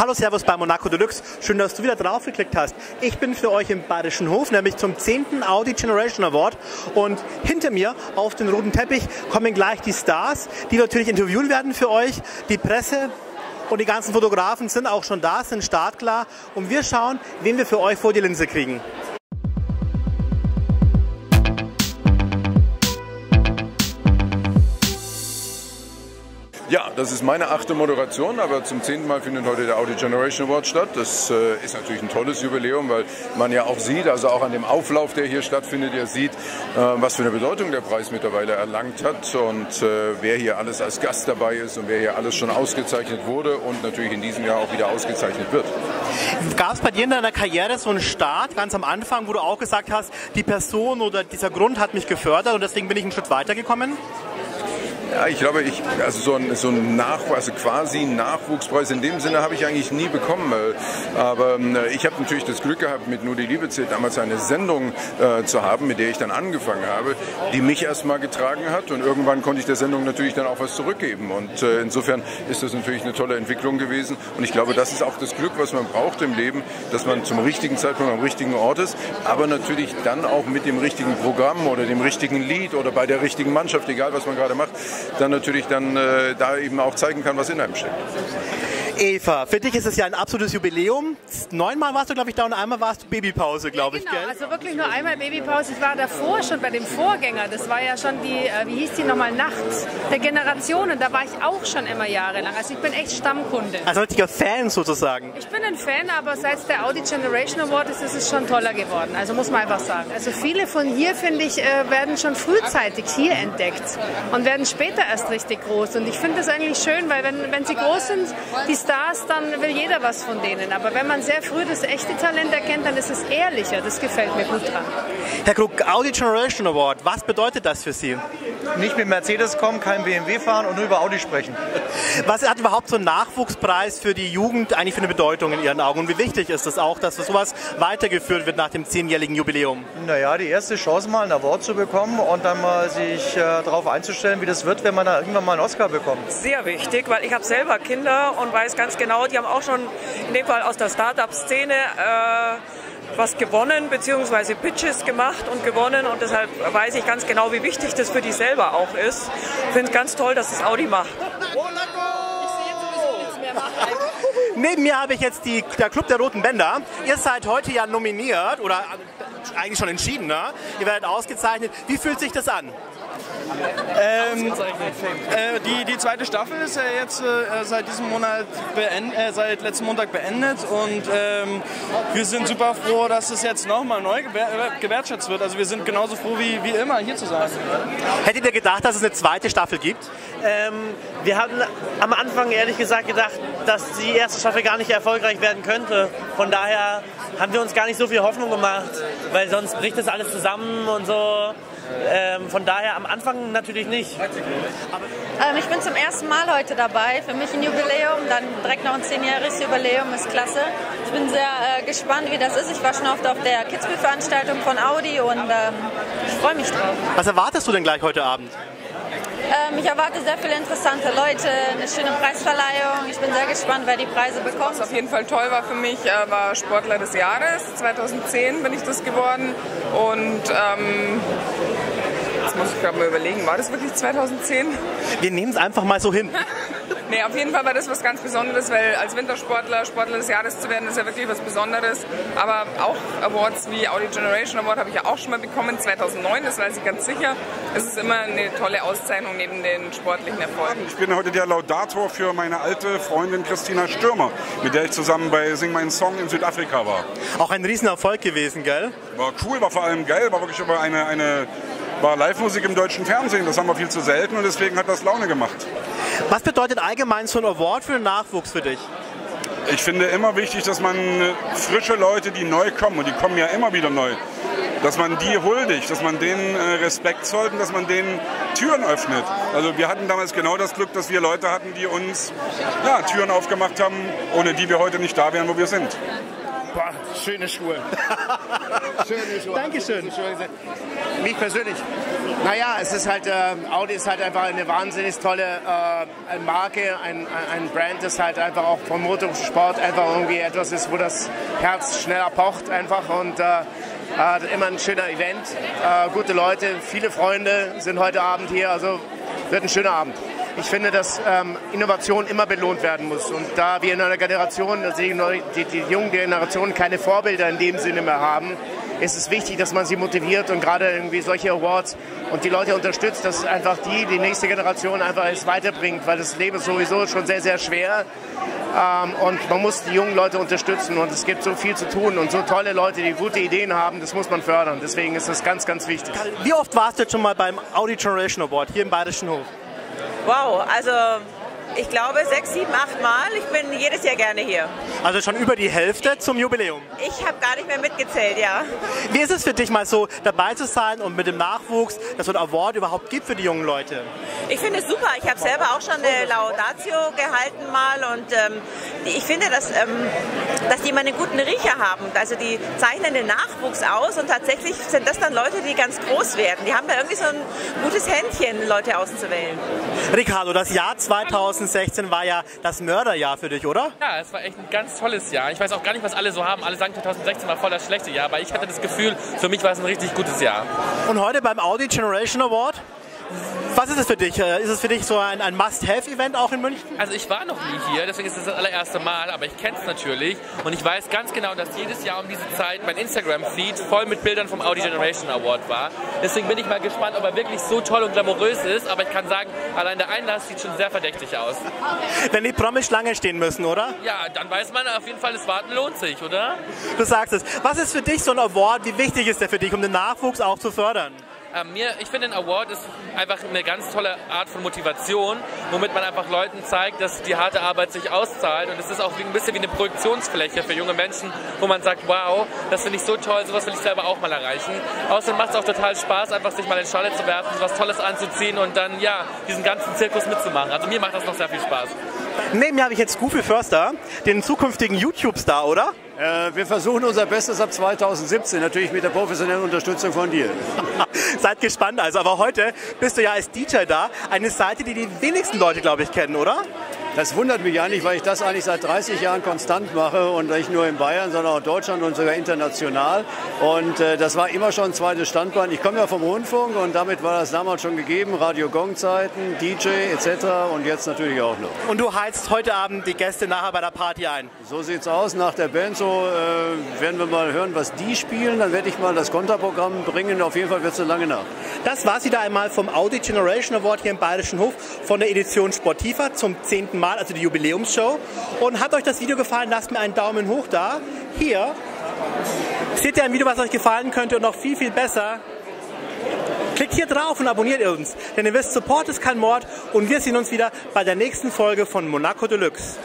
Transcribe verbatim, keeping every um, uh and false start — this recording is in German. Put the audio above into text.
Hallo, Servus bei Monaco Deluxe. Schön, dass du wieder drauf geklickt hast. Ich bin für euch im Bayerischen Hof, nämlich zum zehnten Audi Generation Award. Und hinter mir auf den roten Teppich kommen gleich die Stars, die natürlich interviewt werden für euch, die Presse. Und die ganzen Fotografen sind auch schon da, sind startklar. Und wir schauen, wen wir für euch vor die Linse kriegen. Ja, das ist meine achte Moderation, aber zum zehnten Mal findet heute der Audi Generation Award statt. Das äh, ist natürlich ein tolles Jubiläum, weil man ja auch sieht, also auch an dem Auflauf, der hier stattfindet, ihr sieht, äh, was für eine Bedeutung der Preis mittlerweile erlangt hat und äh, wer hier alles als Gast dabei ist und wer hier alles schon ausgezeichnet wurde und natürlich in diesem Jahr auch wieder ausgezeichnet wird. Gab es bei dir in deiner Karriere so einen Start, ganz am Anfang, wo du auch gesagt hast, die Person oder dieser Grund hat mich gefördert und deswegen bin ich einen Schritt weitergekommen? Ja, ich glaube, ich, also so ein, so ein Nachwuchs, also quasi ein Nachwuchspreis in dem Sinne habe ich eigentlich nie bekommen. Aber ich habe natürlich das Glück gehabt, mit Nur die Liebe zählt damals eine Sendung äh, zu haben, mit der ich dann angefangen habe, die mich erstmal getragen hat. Und irgendwann konnte ich der Sendung natürlich dann auch was zurückgeben. Und äh, insofern ist das natürlich eine tolle Entwicklung gewesen. Und ich glaube, das ist auch das Glück, was man braucht im Leben, dass man zum richtigen Zeitpunkt am richtigen Ort ist, aber natürlich dann auch mit dem richtigen Programm oder dem richtigen Lied oder bei der richtigen Mannschaft, egal was man gerade macht, dann natürlich dann äh, da eben auch zeigen kann, was in einem steckt. Eva, für dich ist es ja ein absolutes Jubiläum. Neunmal warst du, glaube ich, da und einmal warst du Babypause, glaube ja, genau. ich. Genau, also wirklich nur einmal Babypause. Ich war davor schon bei dem Vorgänger. Das war ja schon die, wie hieß die nochmal, Nacht der Generationen. Da war ich auch schon immer jahrelang. Also ich bin echt Stammkunde. Also ein richtiger Fan sozusagen. Ich bin ein Fan, aber seit der Audi Generation Award ist, ist es schon toller geworden. Also muss man einfach sagen. Also viele von hier, finde ich, werden schon frühzeitig hier entdeckt und werden später erst richtig groß. Und ich finde das eigentlich schön, weil wenn, wenn sie groß sind, die Stars, dann will jeder was von denen. Aber wenn man sehr früh das echte Talent erkennt, dann ist es ehrlicher. Das gefällt mir gut dran. Herr Krug, Audi Generation Award, was bedeutet das für Sie? Nicht mit Mercedes kommen, kein B M W fahren und nur über Audi sprechen. Was hat überhaupt so ein Nachwuchspreis für die Jugend eigentlich für eine Bedeutung in Ihren Augen? Und wie wichtig ist es auch, dass sowas weitergeführt wird nach dem zehnjährigen Jubiläum? Naja, die erste Chance mal einen Award zu bekommen und dann mal sich äh, darauf einzustellen, wie das wird, wenn man da irgendwann mal einen Oscar bekommt. Sehr wichtig, weil ich habe selber Kinder und weiß ganz genau, die haben auch schon in dem Fall aus der Start-up-Szene äh, was gewonnen, beziehungsweise Pitches gemacht und gewonnen und deshalb weiß ich ganz genau, wie wichtig das für die selber auch ist. Ich finde es ganz toll, dass das Audi macht. Neben mir habe ich jetzt die, der Club der Roten Bänder. Ihr seid heute ja nominiert oder eigentlich schon entschieden, ne? Ihr werdet ausgezeichnet. Wie fühlt sich das an? Ähm, äh, die, die zweite Staffel ist ja jetzt äh, seit diesem Monat beendet, äh, seit letzten Montag beendet und ähm, wir sind super froh, dass es jetzt nochmal neu gewertschätzt wird. Also wir sind genauso froh wie, wie immer hier zu sein. Hättet ihr gedacht, dass es eine zweite Staffel gibt? Ähm, wir hatten am Anfang ehrlich gesagt gedacht, dass die erste Staffel gar nicht erfolgreich werden könnte. Von daher haben wir uns gar nicht so viel Hoffnung gemacht, weil sonst bricht das alles zusammen und so. Ähm, von daher am Anfang natürlich nicht. Ähm, ich bin zum ersten Mal heute dabei. Für mich ein Jubiläum, dann direkt noch ein zehnjähriges Jubiläum, ist klasse. Ich bin sehr äh, gespannt, wie das ist. Ich war schon oft auf der Kitzbühel-Veranstaltung von Audi und ähm, ich freue mich drauf. Was erwartest du denn gleich heute Abend? Ähm, ich erwarte sehr viele interessante Leute, eine schöne Preisverleihung. Ich bin sehr gespannt, wer die Preise bekommt. Was auf jeden Fall toll war für mich, äh, war Sportler des Jahres. zweitausendzehn bin ich das geworden und ähm, jetzt muss ich gerade mal überlegen, war das wirklich zweitausendzehn? Wir nehmen es einfach mal so hin. Nee, auf jeden Fall war das was ganz Besonderes, weil als Wintersportler, Sportler des Jahres zu werden, ist ja wirklich was Besonderes. Aber auch Awards wie Audi Generation Award habe ich ja auch schon mal bekommen, zweitausendneun, das weiß ich ganz sicher. Es ist immer eine tolle Auszeichnung neben den sportlichen Erfolgen. Ich bin heute der Laudator für meine alte Freundin Christina Stürmer, mit der ich zusammen bei Sing My Song in Südafrika war. Auch ein Riesenerfolg gewesen, gell? War cool, war vor allem geil, war wirklich über eine... eine war Live-Musik im deutschen Fernsehen, das haben wir viel zu selten und deswegen hat das Laune gemacht. Was bedeutet allgemein so ein Award für den Nachwuchs für dich? Ich finde immer wichtig, dass man frische Leute, die neu kommen, und die kommen ja immer wieder neu, dass man die huldigt, dass man denen Respekt zollt und dass man denen Türen öffnet. Also wir hatten damals genau das Glück, dass wir Leute hatten, die uns ja, Türen aufgemacht haben, ohne die wir heute nicht da wären, wo wir sind. Boah, schöne Schuhe. Schöne Schuhe. Dankeschön. Mich persönlich. Naja, es ist halt, äh, Audi ist halt einfach eine wahnsinnig tolle äh, Marke, ein, ein Brand, das halt einfach auch vom Motorsport einfach irgendwie etwas ist, wo das Herz schneller pocht einfach und äh, äh, immer ein schöner Event. Äh, gute Leute, viele Freunde sind heute Abend hier, also wird ein schöner Abend. Ich finde, dass ähm, Innovation immer belohnt werden muss. Und da wir in einer Generation, also die, die jungen Generationen, keine Vorbilder in dem Sinne mehr haben, ist es wichtig, dass man sie motiviert und gerade irgendwie solche Awards und die Leute unterstützt, dass es einfach die, die nächste Generation einfach es weiterbringt, weil das Leben ist sowieso schon sehr, sehr schwer. Ähm, und man muss die jungen Leute unterstützen und es gibt so viel zu tun und so tolle Leute, die gute Ideen haben, das muss man fördern. Deswegen ist das ganz, ganz wichtig. Wie oft warst du jetzt schon mal beim Audi Generation Award hier im Bayerischen Hof? Wow, also ich glaube sechs, sieben, acht Mal. Ich bin jedes Jahr gerne hier. Also schon über die Hälfte zum Jubiläum. Ich habe gar nicht mehr mitgezählt, ja. Wie ist es für dich mal so, dabei zu sein und mit dem Nachwuchs, dass so ein Award überhaupt gibt für die jungen Leute? Ich finde es super. Ich habe selber auch schon eine Laudatio gehalten mal und ähm, ich finde, dass, ähm, dass die immer einen guten Riecher haben. Also die zeichnen den Nachwuchs aus und tatsächlich sind das dann Leute, die ganz groß werden. Die haben da irgendwie so ein gutes Händchen, Leute auszuwählen. Ricardo, das Jahr zweitausendsechzehn war ja das Mörderjahr für dich, oder? Ja, es war echt ein ganz tolles Jahr. Ich weiß auch gar nicht, was alle so haben. Alle sagen, zweitausendsechzehn war voll das schlechte Jahr, aber ich hatte das Gefühl, für mich war es ein richtig gutes Jahr. Und heute beim Audi Generation Award? Was ist es für dich? Ist es für dich so ein, ein Must-Have-Event auch in München? Also ich war noch nie hier, deswegen ist es das allererste Mal, aber ich kenne es natürlich und ich weiß ganz genau, dass jedes Jahr um diese Zeit mein Instagram-Feed voll mit Bildern vom Audi Generation Award war. Deswegen bin ich mal gespannt, ob er wirklich so toll und glamourös ist, aber ich kann sagen, allein der Einlass sieht schon sehr verdächtig aus. Wenn die Promis Schlange stehen müssen, oder? Ja, dann weiß man auf jeden Fall, das Warten lohnt sich, oder? Du sagst es. Was ist für dich so ein Award, wie wichtig ist der für dich, um den Nachwuchs auch zu fördern? Mir, ich finde, ein Award ist einfach eine ganz tolle Art von Motivation, womit man einfach Leuten zeigt, dass die harte Arbeit sich auszahlt. Und es ist auch ein bisschen wie eine Projektionsfläche für junge Menschen, wo man sagt, wow, das finde ich so toll, sowas will ich selber auch mal erreichen. Außerdem macht es auch total Spaß, einfach sich mal in Schale zu werfen, was Tolles anzuziehen und dann, ja, diesen ganzen Zirkus mitzumachen. Also mir macht das noch sehr viel Spaß. Neben mir habe ich jetzt Goofy Förster, den zukünftigen YouTube-Star, oder? Äh, wir versuchen unser Bestes ab zweitausendsiebzehn, natürlich mit der professionellen Unterstützung von dir. Seid gespannt also, aber heute bist du ja als D J da, eine Seite, die die wenigsten Leute, glaube ich, kennen, oder? Das wundert mich ja nicht, weil ich das eigentlich seit dreißig Jahren konstant mache und nicht nur in Bayern, sondern auch in Deutschland und sogar international. Und äh, das war immer schon ein zweites Standbein. Ich komme ja vom Rundfunk und damit war das damals schon gegeben, Radio-Gong-Zeiten, D J et cetera und jetzt natürlich auch noch. Und du heizt heute Abend die Gäste nachher bei der Party ein? So sieht's aus, nach der Band, so äh, werden wir mal hören, was die spielen, dann werde ich mal das Konterprogramm bringen, auf jeden Fall wird's eine lange Nacht. Das war's wieder einmal vom Audi Generation Award hier im Bayerischen Hof von der Edition Sportiva zum zehnten Mal. Also die Jubiläumsshow. Und hat euch das Video gefallen, lasst mir einen Daumen hoch da. Hier seht ihr ein Video, was euch gefallen könnte und noch viel, viel besser. Klickt hier drauf und abonniert uns, denn ihr wisst, Support ist kein Mord und wir sehen uns wieder bei der nächsten Folge von Monaco Deluxe.